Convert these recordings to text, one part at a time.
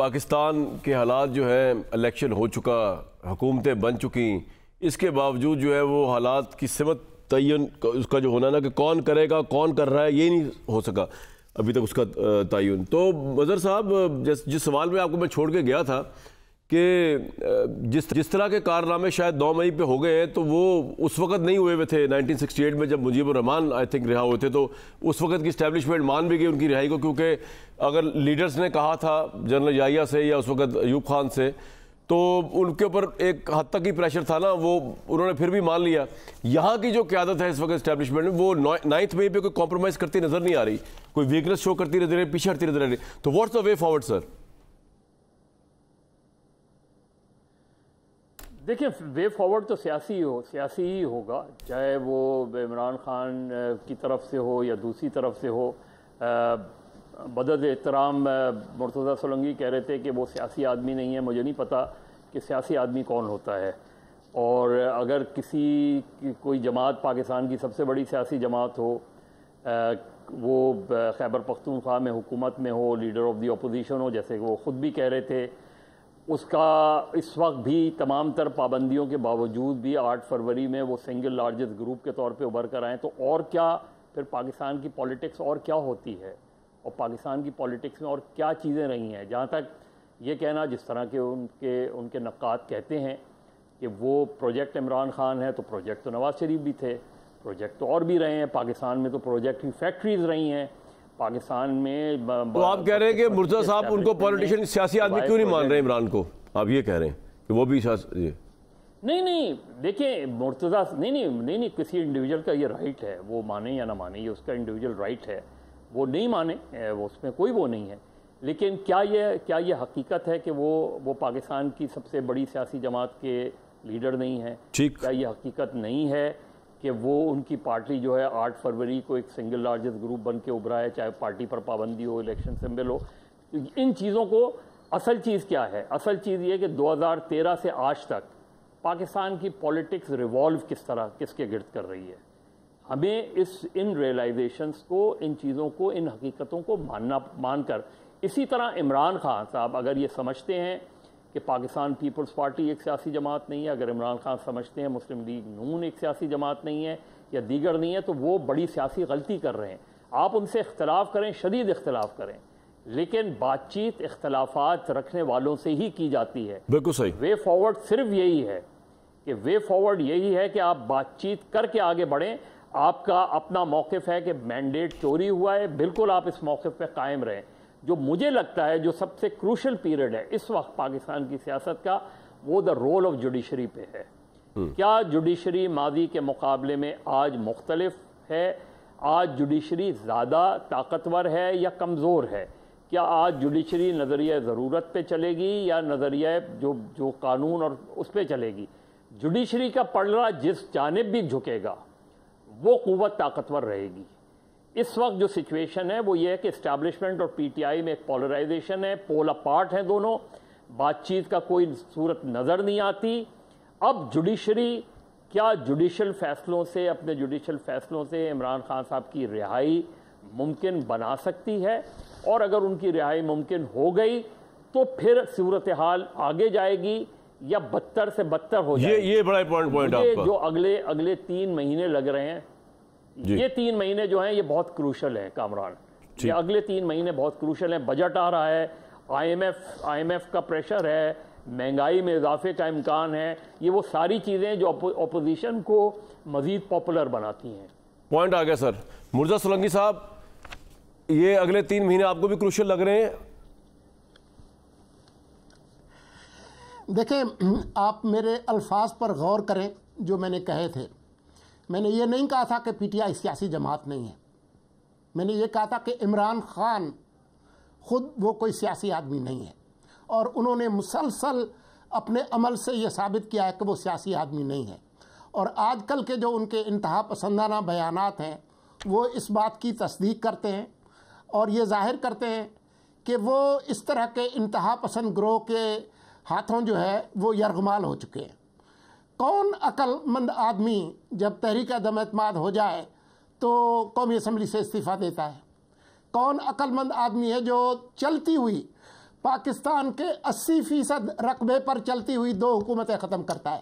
पाकिस्तान के हालात जो हैं, इलेक्शन हो चुका, हुकूमतें बन चुकी, इसके बावजूद जो है वो हालात की सिमत तयन उसका जो होना ना कि कौन करेगा कौन कर रहा है ये नहीं हो सका अभी तक उसका तयन। तो मज़र साहब जिस सवाल में आपको मैं छोड़ के गया था कि जिस तरह के कारनामे शायद 9 मई पे हो गए हैं तो वो उस वक़्त नहीं हुए हुए थे 1968 में जब मुजीबुर रहमान आई थिंक रिहा हुए थे, तो उस वक़्त की इस्टेब्लिशमेंट मान भी गई उनकी रिहाई को, क्योंकि अगर लीडर्स ने कहा था जनरल याहिया से या उस वक़्त अयूब खान से तो उनके ऊपर एक हद तक ही प्रेशर था ना, वो उन्होंने फिर भी मान लिया। यहाँ की जो क़यादत है इस वक्त इस्टेब्लिशमेंट में वो 9 मई पर कोई कॉम्प्रोमाइज़ करती नज़र नहीं आ रही, कोई वीकनेस शो करती नजर आ रही, पीछे हटती नजर आ रही। तो what's the way forward sir? देखिए, वे फॉरवर्ड तो सियासी ही होगा, चाहे वो इमरान खान की तरफ से हो या दूसरी तरफ से हो। बदद एहतराम मुर्तज़ा सोलंगी कह रहे थे कि वो सियासी आदमी नहीं है, मुझे नहीं पता कि सियासी आदमी कौन होता है। और अगर कोई जमात पाकिस्तान की सबसे बड़ी सियासी जमात हो, वो खैबर पख्तूनख्वा में हुकूमत में हो, लीडर ऑफ दी अपोजिशन हो, जैसे वो ख़ुद भी कह रहे थे, उसका इस वक्त भी तमाम तर पाबंदियों के बावजूद भी 8 फरवरी में वो सिंगल लार्जेस्ट ग्रुप के तौर पे उभर कर आएँ तो और क्या फिर पाकिस्तान की पॉलिटिक्स और क्या होती है, और पाकिस्तान की पॉलिटिक्स में और क्या चीज़ें रही हैं। जहाँ तक ये कहना, जिस तरह के उनके नक़ाद कहते हैं कि वो प्रोजेक्ट इमरान खान है, तो प्रोजेक्ट तो नवाज़ शरीफ भी थे, प्रोजेक्ट तो और भी रहे हैं पाकिस्तान में, तो प्रोजेक्ट की फैक्ट्रीज़ रही हैं पाकिस्तान में। तो आप कह रहे हैं कि मुर्तज़ा साहब उनको पॉलिटिशियन सियासी आदमी क्यों नहीं मान रहे इमरान को? आप ये कह रहे हैं कि वो भी नहीं, देखिए मुर्तज़ा नहीं, किसी इंडिविजुअल का ये राइट है, वो माने या ना माने, ये उसका इंडिविजुअल राइट है, वो नहीं माने, वो उसमें कोई वो नहीं है। लेकिन क्या ये हकीकत है कि वो पाकिस्तान की सबसे बड़ी सियासी जमात के लीडर नहीं है? क्या ये हकीकत नहीं है कि वो उनकी पार्टी जो है 8 फरवरी को एक सिंगल लार्जेस्ट ग्रुप बन के उभरा है, चाहे पार्टी पर पाबंदी हो, इलेक्शन सिंबल हो? इन चीज़ों को असल चीज़ क्या है? असल चीज़ ये कि 2013 से आज तक पाकिस्तान की पॉलिटिक्स रिवॉल्व किसके गिर्द कर रही है। हमें इन रियलाइजेशंस को, इन चीज़ों को, इन हकीकतों को मानकर इसी तरह इमरान खान साहब अगर ये समझते हैं कि पाकिस्तान पीपल्स पार्टी एक सियासी जमात नहीं है, अगर इमरान खान समझते हैं मुस्लिम लीग नून एक सियासी जमात नहीं है या दीगर नहीं है, तो वो बड़ी सियासी गलती कर रहे हैं। आप उनसे इख्तलाफ करें, शदीद इख्तलाफ करें, लेकिन बातचीत इख्तलाफात रखने वालों से ही की जाती है। बिल्कुल सही। वे फॉरवर्ड सिर्फ यही है कि आप बातचीत करके आगे बढ़ें। आपका अपना मौक़िफ़ है कि मैंडेट चोरी हुआ है, बिल्कुल आप इस मौक़िफ़ पर कायम रहें। जो मुझे लगता है जो सबसे क्रूशल पीरियड है इस वक्त पाकिस्तान की सियासत का, वो द रोल ऑफ जुडिशरी पे है। क्या जुडिशरी माजी के मुकाबले में आज मुख्तलिफ है? आज जुडिशरी ज़्यादा ताकतवर है या कमज़ोर है? क्या आज जुडिशरी नज़रिया ज़रूरत पे चलेगी या नज़रिया जो कानून और उस पर चलेगी? जुडिशरी का पलड़ा जिस जानिब भी झुकेगा वो क़ुव्वत ताकतवर रहेगी। इस वक्त जो सिचुएशन है वो ये है कि इस्टेब्लिशमेंट और पीटीआई में एक पोलराइजेशन है, पोल अपार्ट हैं दोनों, बातचीत का कोई सूरत नज़र नहीं आती। अब जुडिशरी क्या जुडिशल फैसलों से इमरान खान साहब की रिहाई मुमकिन बना सकती है? और अगर उनकी रिहाई मुमकिन हो गई तो फिर सूरत हाल आगे जाएगी या बदतर से बदतर हो जाएगी? ये बड़ा इंपॉर्टेंट पॉइंट है। जो अगले 3 महीने लग रहे हैं, ये 3 महीने जो हैं ये बहुत क्रूशल हैं कामरान, ये अगले 3 महीने बहुत क्रूशल हैं। बजट आ रहा है, आईएमएफ का प्रेशर है, महंगाई में इजाफे का इम्कान है, ये वो सारी चीज़ें जो अपोजिशन को मज़ीद पॉपुलर बनाती हैं। पॉइंट आ गया सर। मुर्तज़ा सोलंकी साहब, ये अगले 3 महीने आपको भी क्रूशल लग रहे हैं? देखें, आप मेरे अल्फाज पर गौर करें जो मैंने कहे थे। मैंने ये नहीं कहा था कि पीटीआई सियासी जमात नहीं है, मैंने ये कहा था कि इमरान ख़ान ख़ुद वो कोई सियासी आदमी नहीं है और उन्होंने मुसलसल अपने अमल से ये साबित किया है कि वो सियासी आदमी नहीं है। और आजकल के जो उनके इंतहा पसंदाना बयानात हैं वो इस बात की तस्दीक करते हैं और ये जाहिर करते हैं कि वो इस तरह के इंतहा पसंद ग्रोह के हाथों जो है वो यरगमाल हो चुके हैं। कौन अक्लमंद आदमी जब तहरीक अदम एतमाद हो जाए तो कौमी असम्बली से इस्तीफ़ा देता है? कौन अक्लमंद आदमी है जो चलती हुई पाकिस्तान के 80% रकबे पर चलती हुई दो हुकूमतें ख़त्म करता है,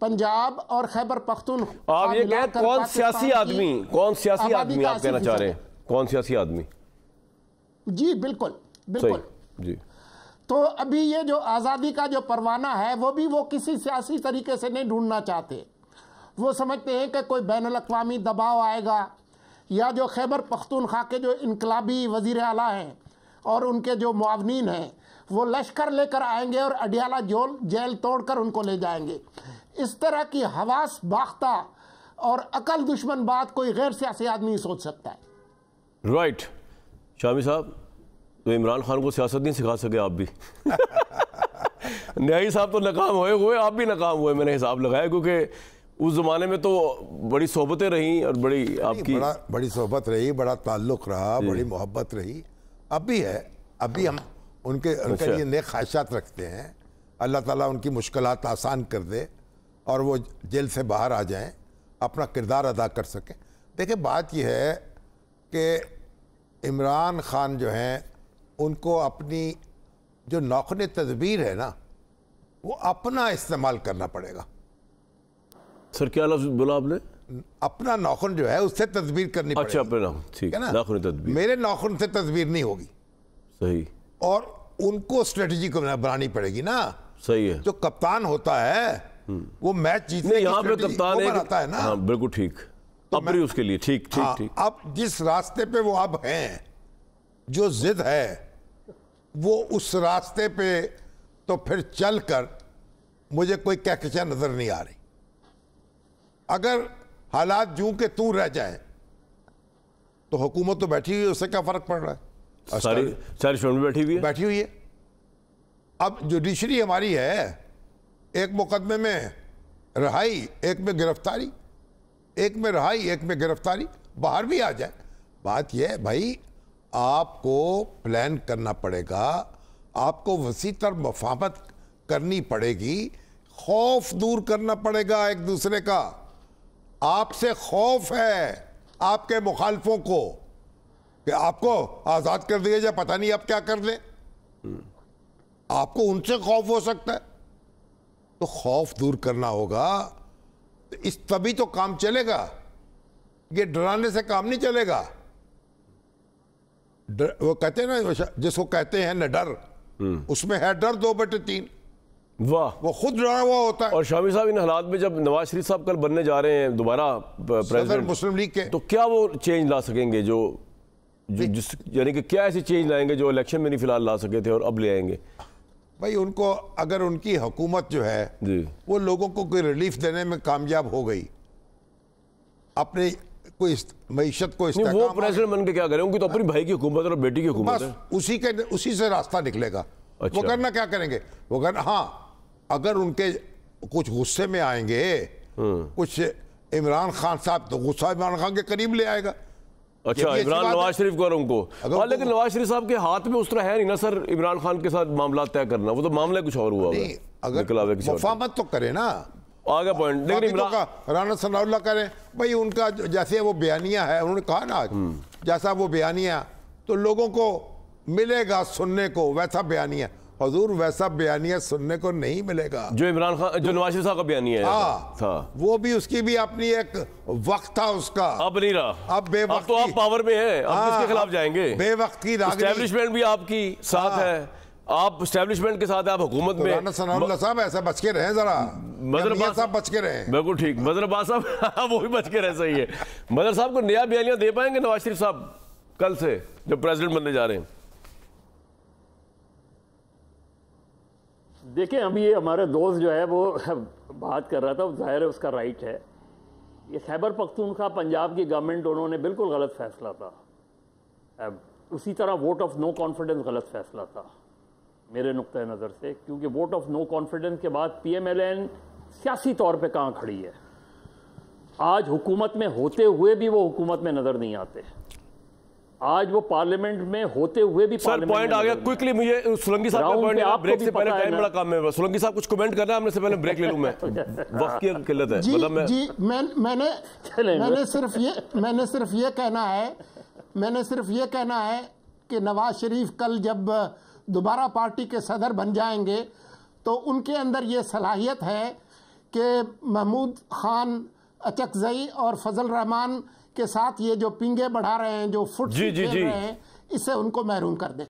पंजाब और खैबर पख्तूनख्वा। आप ये कहते हैं कौन सियासी आदमी, कौन सियासी आदमी आप कहना चाह रहे हैं, कौन सियासी आदमी? जी बिल्कुल बिल्कुल जी। तो अभी ये जो आज़ादी का जो परवाना है वो भी वो किसी सियासी तरीके से नहीं ढूंढना चाहते। वो समझते हैं कि कोई बैनुल अक़वामी दबाव आएगा या जो खैबर पख्तूनख्वा के जो इनकलाबी वज़ीर आला हैं और उनके जो मुआवनीन हैं वो लश्कर लेकर आएंगे और अडियाला जेल तोड़कर उनको ले जाएंगे। इस तरह की हवास बाख्ता और अकल दुश्मन बात कोई गैर सियासी आदमी सोच सकता है। राइट शामी साहब, तो इमरान खान को सियासत नहीं सिखा सके आप भी। न्यायी साहब तो नाकाम हुए, आप भी नाकाम हुए, मैंने हिसाब लगाया, क्योंकि उस ज़माने में तो बड़ी सोहबतें रहीं और बड़ी आपकी बड़ी सोहबत रही, बड़ा ताल्लुक़ रहा, बड़ी मोहब्बत रही, अब भी है, अब भी हम उनके लिए नेक ख्वाहिशात रखते हैं। अल्लाह ताला उनकी मुश्किलात आसान कर दे और वो जेल से बाहर आ जाएं, अपना किरदार अदा कर सकें। देखिए बात यह है कि इमरान ख़ान जो हैं उनको अपनी जो नौखने तदबीर है ना वो अपना इस्तेमाल करना पड़ेगा। सर क्या लफ्ज़ बोला आपने? अपना नौखन जो है उससे तदबीर करनी पड़ेगी। अच्छा ठीक है ना, मेरे नौखन से तदबीर नहीं होगी। सही। और उनको स्ट्रेटजी को बनानी पड़ेगी ना। सही है। जो कप्तान होता है वो मैच जीतने यहाँ पे कप्तान बनाता है ना। हाँ, बिल्कुल ठीक। तो अब उसके लिए ठीक ठीक ठीक। अब जिस रास्ते पे वो अब हैं, जो जिद है वो उस रास्ते पे तो फिर चलकर मुझे कोई कहकशां नजर नहीं आ रही। अगर हालात जूं के तू रह जाए तो हुकूमत तो बैठी हुई है, उससे क्या फर्क पड़ रहा है? सारी बैठी हुई है। अब जुडिशरी हमारी है, एक मुकदमे में रहाई, एक में गिरफ्तारी, एक में रहाई, एक में गिरफ्तारी, बाहर भी आ जाए। बात यह है भाई, आपको प्लान करना पड़ेगा, आपको वसी तर मुफाहमत करनी पड़ेगी, खौफ दूर करना पड़ेगा एक दूसरे का। आपसे खौफ है आपके मुखालफों को कि आपको आज़ाद कर दिया जाए, पता नहीं आप क्या कर दें, आपको उनसे खौफ हो सकता है, तो खौफ दूर करना होगा। इस तभी तो काम चलेगा, ये डराने से काम नहीं चलेगा। वो कहते हैं ना, जिसको कहते हैं ना डर, उसमें है डर 2/3। वाह, वो खुद डरा हुआ होता है। और शामी साहब, इन हालात में जब नवाज शरीफ साहब कल बनने जा रहे हैं दोबारा प्रेसिडेंट मुस्लिम लीग के, तो क्या वो चेंज ला सकेंगे जो यानी कि क्या ऐसी चेंज लाएंगे जो इलेक्शन में नहीं फिलहाल ला सके थे और अब ले आएंगे? भाई उनको, अगर उनकी हुकूमत जो है वो लोगों को कोई रिलीफ देने में कामयाब हो गई, अपने कोई मईशत को वो प्रेसिडेंट बन के क्या करें? उनकी तो अपनी भाई की हुकूमत और बेटी की हुकूमत है, उसी से रास्ता निकलेगा। वो करना क्या करेंगे वो करना। हाँ, अगर उनके कुछ गुस्से में आएंगे, कुछ इमरान खान साहब तो गुस्सा इमरान खान के करीब ले आएगा। अच्छा, इमरान नवाज शरीफ को और उनको, और लेकिन नवाज शरीफ साहब के हाथ में उस तरह है नहीं ना सर, इमरान खान के साथ मामला तय करना, वो तो मामला कुछ और हुआ नहीं, अगर मुफाहमत तो करे ना। आगे पॉइंट, लेकिन राना सनाउल्लाह करे भाई, उनका जैसे वो बयानिया है, उन्होंने कहा ना जैसा वो बयानिया तो लोगों को मिलेगा सुनने को, वैसा बयानिया हजूर वैसा बयानिया सुनने को नहीं मिलेगा जो इमरान खान, जो नवाज शरीफ साहब का बयानिया है। हाँ, वो भी उसकी भी अपनी एक वक्त था उसका, अब नहीं रहा, अब बेवक्त, तो आप पावर में हैं, अब किसके खिलाफ जाएंगे? बेवक्त की रागनी, एस्टैब्लिशमेंट भी आपकी साथ है, आप एस्टैब्लिशमेंट के साथ, आप हुकूमत में। राना सनाउल्लाह साहब ऐसा बच के रहे जरा, मदरबा साहब बच के रहे, बिल्कुल ठीक, मदरबा साहब वो भी बच के रहे। सही है। मदर साहब को नया बयानिया दे पाएंगे नवाज शरीफ साहब कल से जो प्रेसिडेंट बनने जा रहे हैं? देखें, अभी ये हमारे दोस्त जो है वो बात कर रहा था, ज़ाहिर है उसका राइट है। ये खैबर पख्तूनख्वा पंजाब की गवर्नमेंट, उन्होंने बिल्कुल गलत फैसला था। उसी तरह वोट ऑफ नो कॉन्फिडेंस गलत फैसला था मेरे नुक्ते नज़र से, क्योंकि वोट ऑफ नो कॉन्फिडेंस के बाद PML-N सियासी तौर पे कहाँ खड़ी है। आज हुकूमत में होते हुए भी वो हुकूमत में नज़र नहीं आते, आज वो पार्लियामेंट में होते हुए भी। सर पॉइंट आ गया क्विकली, मुझे सोलंकी साहब का पॉइंट, आप ब्रेक से पहले, टाइम बड़ा कम है, सोलंकी साहब कुछ कमेंट करना है, हमने से पहले ब्रेक ले लूं मैं, वक्त की किल्लत है। मैंने सिर्फ ये कहना है कि नवाज शरीफ कल जब दोबारा पार्टी के सदर बन जाएंगे तो उनके अंदर ये सलाहियत है कि महमूद खान अचकज़ई और फजल रहमान के साथ ये जो पिंगे बढ़ा रहे हैं, जो फुट खेल रहे हैं, इससे उनको महरूम कर दे।